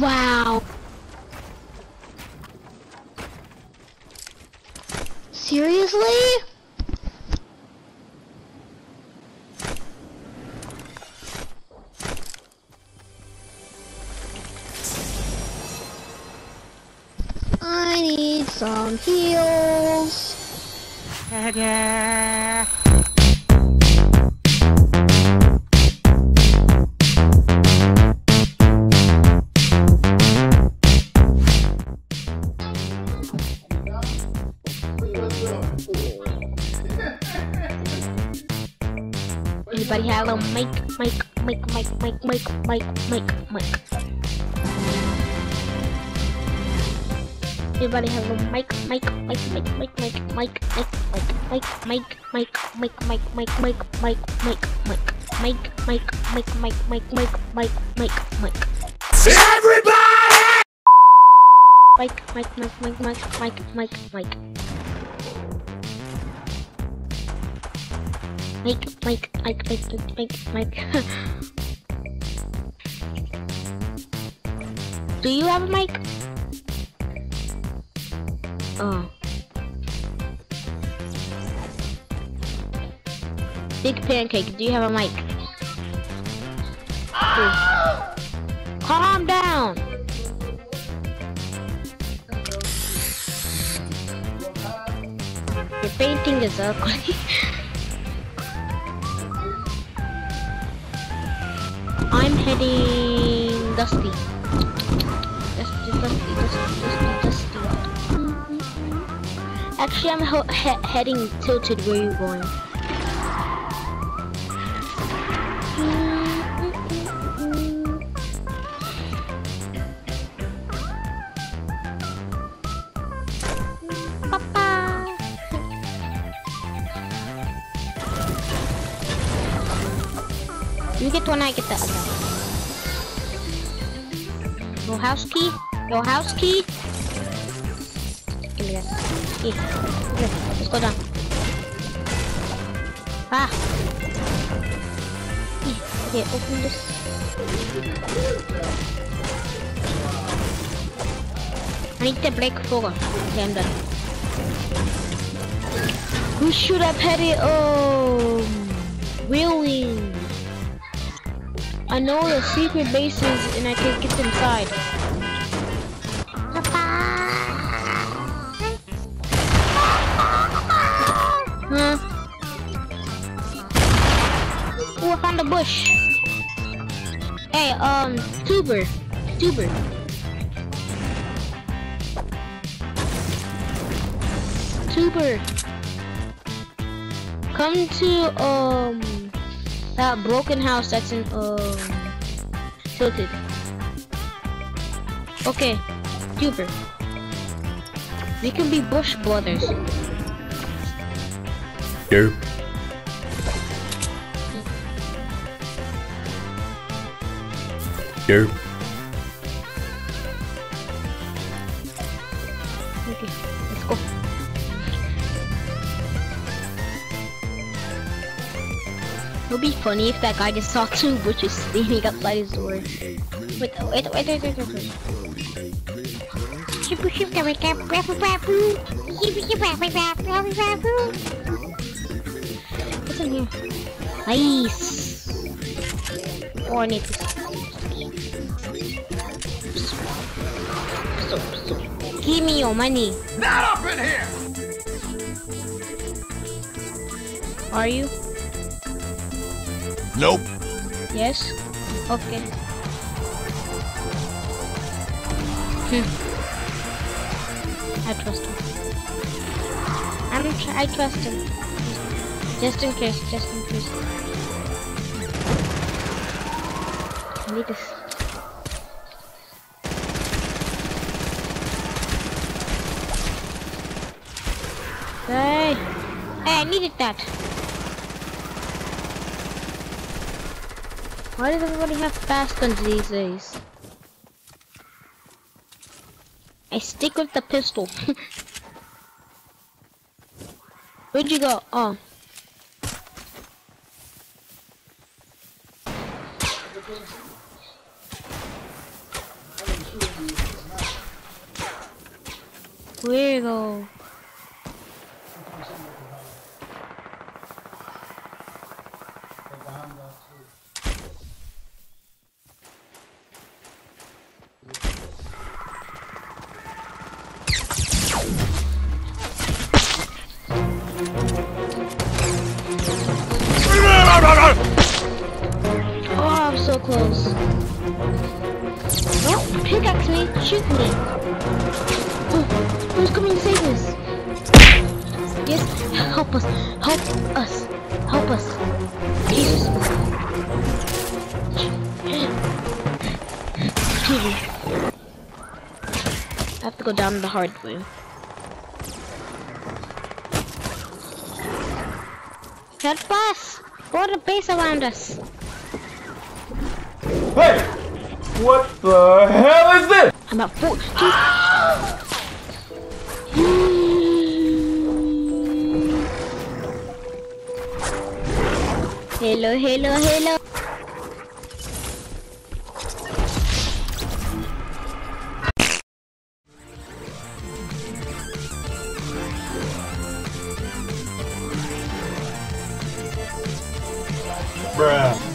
Wow. Seriously? I need some heals. Yeah. Everybody have a mic. Everybody have a mic. Everybody! Mic. Mic. Do you have a mic? Oh. Big Pancake, do you have a mic? Ah! Calm down! Your painting is ugly. I'm heading Dusty. Dusty. Actually, I'm heading Tilted. Where are you going? You get one, I get the other. No house key? No house key? Give me that. Key. Here, let's go down. Ah! Okay, open this. I need the black floor. Okay, I'm done. We should have had it. Oh! Really? I know the secret bases and I can get inside. Huh? Oh, I found a bush. Hey, tuber. Come to, that broken house that's in, Tilted. Okay, Tuber. We can be Bush Brothers. Go. Go. Okay, let's go. It would be funny if that guy just saw two butchers standing outside his door. Wait. What's in here? Nice! Oh, I need this. Give me your money! Not up in here! Are you? Nope. Yes? Okay. I trust him. I trust him. Just in case. I need this. Hey! Hey, I needed that! Why does everybody have fast guns these days? I stick with the pistol. Where'd you go? Oh. Weirdo. Shoot me! Oh, who's coming to save us? Yes, help us! Help us! Help us! Jesus! I have to go down the hard way. Help us! Build a base around us! Hey! What the hell is this? I'm at 4. Hello, hello, hello. Bruh.